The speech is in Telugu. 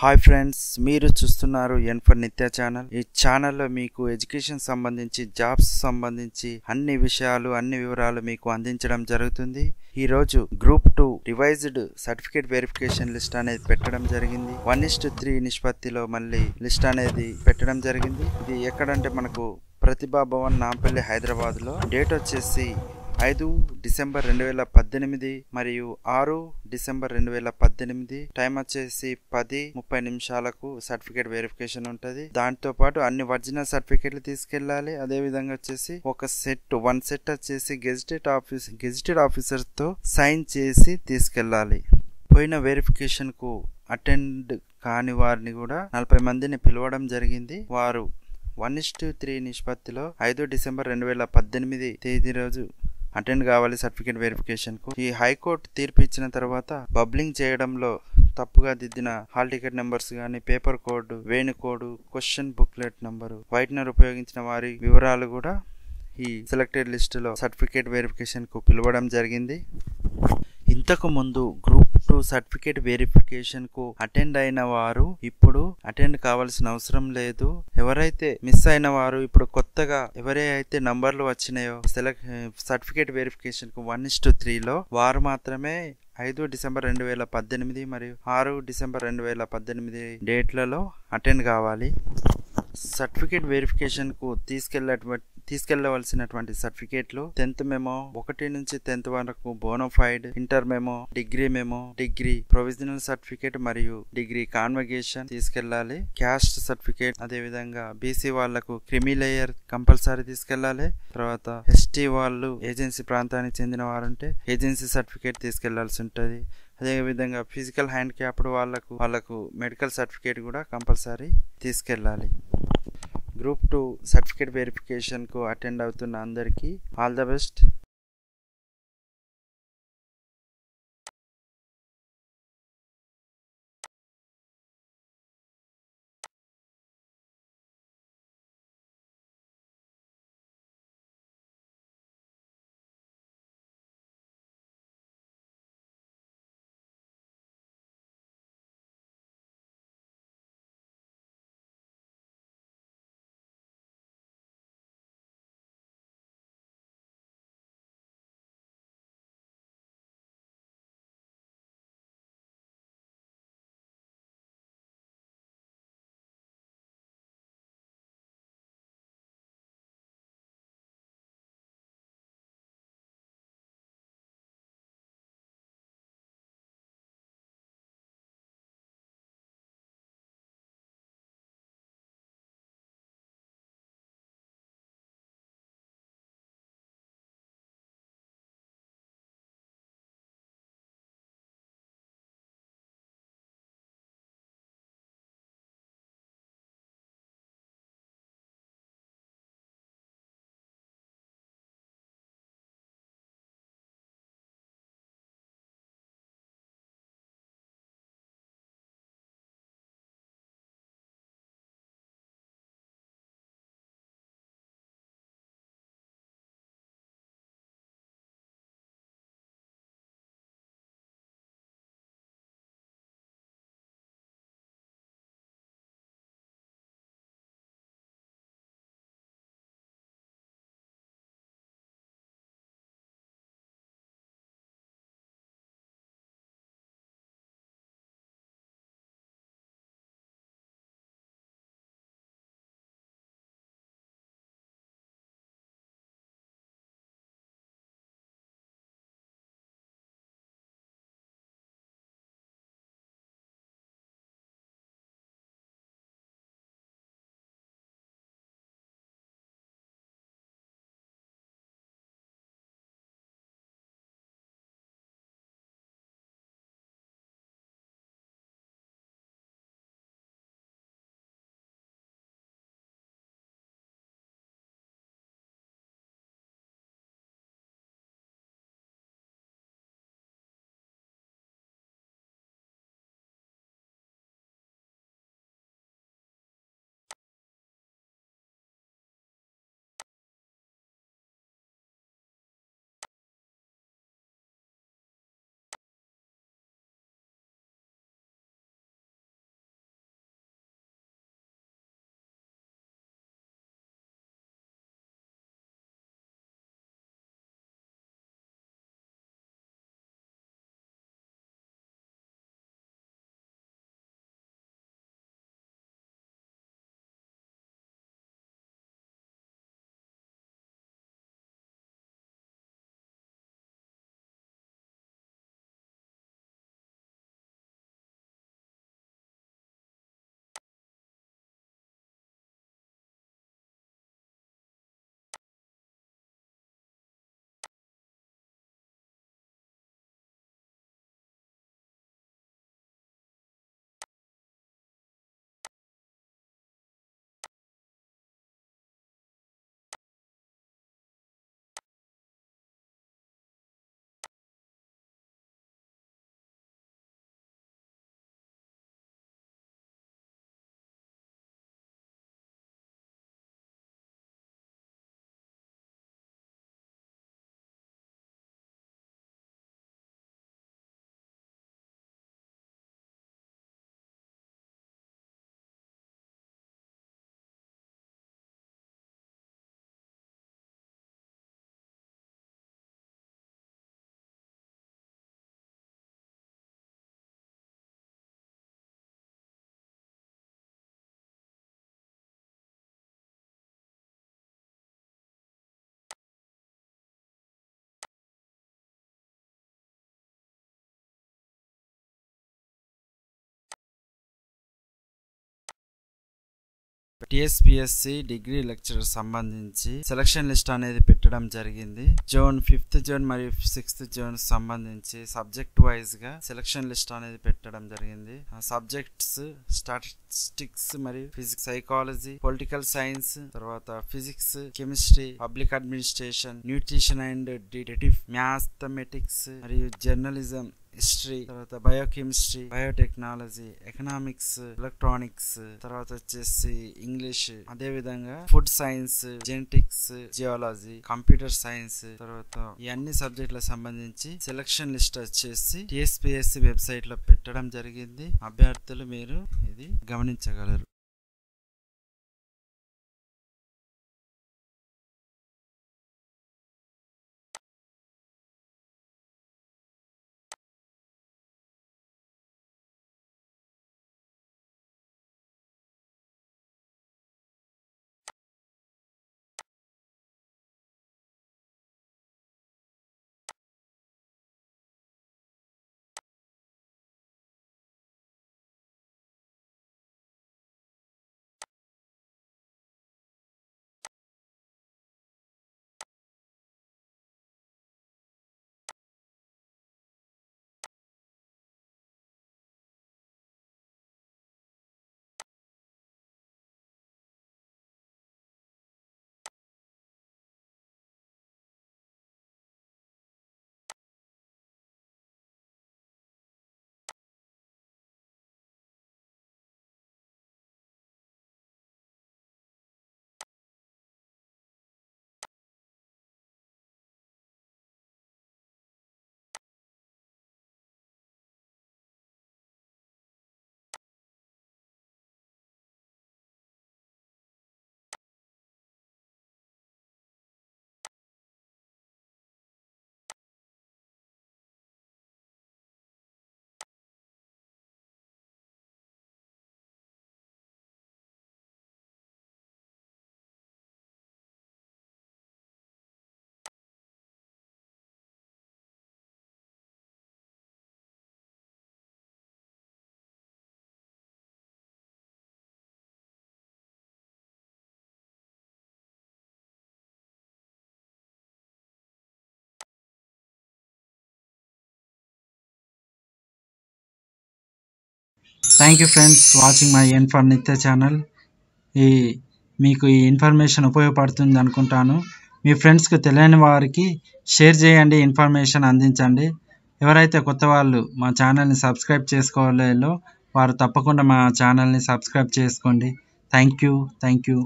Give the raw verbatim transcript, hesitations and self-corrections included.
हाय फ्रेंड्स मीरू चूस्तुन्नारू एनफॉर्नित्या चैनल ई चैनल लो मीकु एजुकेशन संबंधिंची जॉब्स संबंधिंची अन्नी विषयालु अन्नी विवरालु मीकु अंदिंचडं जरुगुतुंदी। ई रोजु group two revised certificate verification list अनेदी पेट्टडं जरिगिंदी। वन इज टू थ्री निष्पत्तिलो मल्ली लिस्ट अनेदी पेट्टडं जरिगिंदी। इदी एक्कడంటే మనకు प्रतिभा भवन नांपल्ली हैदराबाद लो डेट वच्चेसी ఐదు డిసెంబర్ రెండు వేల పద్దెనిమిది మరియు ఆరు డిసెంబర్ రెండు వేల పద్దెనిమిది టైం వచ్చేసి పది ముప్పై నిమిషాలకు సర్టిఫికేట్ వెరిఫికేషన్ ఉంటుంది. దాంతో పాటు అన్ని ఒరిజినల్ సర్టిఫికేట్లు తీసుకెళ్లాలి. అదే విధంగా వచ్చేసి ఒక సెట్ వన్ సెట్ వచ్చేసి గెజిటెడ్ ఆఫీస్ గెజిటెడ్ ఆఫీసర్ తో సైన్ చేసి తీసుకెళ్లాలి. పోయిన వెరిఫికేషన్ కు అటెండ్ కాని వారిని కూడా నలభై మందిని పిలవడం జరిగింది. వారు వన్ ఇస్ టూ త్రీ నిష్పత్తిలో ఐదు డిసెంబర్ రెండు వేల పద్దెనిమిది తేదీ రోజు అటెండ్ కావాలి సర్టిఫికేట్ వెరిఫికేషన్ కు. ఈ హైకోర్టు తీర్పు ఇచ్చిన తర్వాత బబ్లింగ్ చేయడంలో తప్పుగా దిద్దిన హాల్ టికెట్ నెంబర్స్ గానీ paper code venue code question booklet number whitener ఉపయోగించిన వారి వివరాలు కూడా ఈ సెలెక్టెడ్ లిస్టులో సర్టిఫికేట్ వెరిఫికేషన్ కు పిలవడం జరిగింది. ఇంతకు ముందు గ్రూప్ టూ సర్టిఫికేట్ వెరిఫికేషన్ కు అటెండ్ అయిన వారు ఇప్పుడు అటెండ్ కావాల్సిన అవసరం లేదు. ఎవరైతే మిస్ అయిన వారు ఇప్పుడు కొత్తగా ఎవరైతే నంబర్లు వచ్చినాయో సెలెక్ట్ సర్టిఫికేట్ వెరిఫికేషన్ కు వన్ ఇస్ టు త్రీలో వారు మాత్రమే ఐదు డిసెంబర్ రెండు వేల పద్దెనిమిది మరియు ఆరు డిసెంబర్ రెండు వేల పద్దెనిమిది డేట్లలో అటెండ్ కావాలి. సర్టిఫికేట్ వెరిఫికేషన్ కు తీసుకెళ్ళటువంటి తీసుకెళ్లవలసినటువంటి సర్టిఫికేట్లు టెన్త్ మెమో ఒకటి నుంచి టెన్త్ వరకు bonafide, inter memo, degree memo, degree provisional certificate మరియు డిగ్రీ కాన్వకేషన్ తీసుకెళ్లాలి. క్యాస్ట్ సర్టిఫికేట్, అదే విధంగా బీసీ వాళ్లకు క్రిమిలేయర్ కంపల్సరీ తీసుకెళ్లాలి. తర్వాత ఎస్టీ వాళ్ళు ఏజెన్సీ ప్రాంతానికి చెందిన వారుంటే ఏజెన్సీ సర్టిఫికేట్ తీసుకెళ్లాల్సి ఉంటుంది. అదేవిధంగా ఫిజికల్ హ్యాండ్ క్యాప్డ్ వాళ్లకు వాళ్లకు మెడికల్ సర్టిఫికేట్ కూడా కంపల్సరీ తీసుకెళ్లాలి. గ్రూప్ టూ సర్టిఫికేట్ వెరిఫికేషన్కు అటెండ్ అవుతున్న అందరికీ all the best. TSPSC degree lecturer సంబంధించి సెలక్షన్ లిస్ట్ అనేది పెట్టడం జరిగింది. జూన్ ఫిఫ్త్ జూన్ మరియు సిక్స్త్ జూన్ సంబంధించి సబ్జెక్ట్ వైజ్ గా సెలక్షన్ లిస్ట్ అనేది పెట్టడం జరిగింది. సబ్జెక్ట్స్ స్టాటిస్టిక్స్ మరియు ఫిజిక్స్, సైకాలజీ, పొలిటికల్ సైన్స్, తర్వాత physics, chemistry, public administration, nutrition and డిటెటివ్, మ్యాథమెటిక్స్ మరియు జర్నలిజం, హిస్టరీ, తర్వాత బయోకెమిస్ట్రీ, బయోటెక్నాలజీ, ఎకనామిక్స్, ఎలక్ట్రానిక్స్, తర్వాత వచ్చేసి ఇంగ్లీష్, అదే విధంగా food science, genetics, geology, computer science, తర్వాత ఈ అన్ని సబ్జెక్టులకు సంబంధించి సెలక్షన్ లిస్ట్ వచ్చేసి టీఎస్పీఎస్సీ వెబ్సైట్ లో పెట్టడం జరిగింది. అభ్యర్థులు మీరు ఇది గమనించగలరు. Thank you friends watching my ఎన్ఫోర్నిత్య ఛానల్. ఈ మీకు ఈ ఇన్ఫర్మేషన్ ఉపయోగపడుతుంది అనుకుంటాను. మీ ఫ్రెండ్స్కి తెలియని వారికి షేర్ చేయండి, ఇన్ఫర్మేషన్ అందించండి. ఎవరైతే కొత్త వాళ్ళు మా ఛానల్ని సబ్స్క్రైబ్ చేసుకోలేదో వారు తప్పకుండా మా ఛానల్ని సబ్స్క్రైబ్ చేసుకోండి. Thank you thank you.